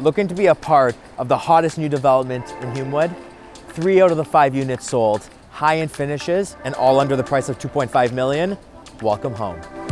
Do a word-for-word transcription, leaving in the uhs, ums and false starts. looking to be a part of the hottest new development in Humewood. Three out of the five units sold, high-end finishes, and all under the price of two point five million dollars. Welcome home.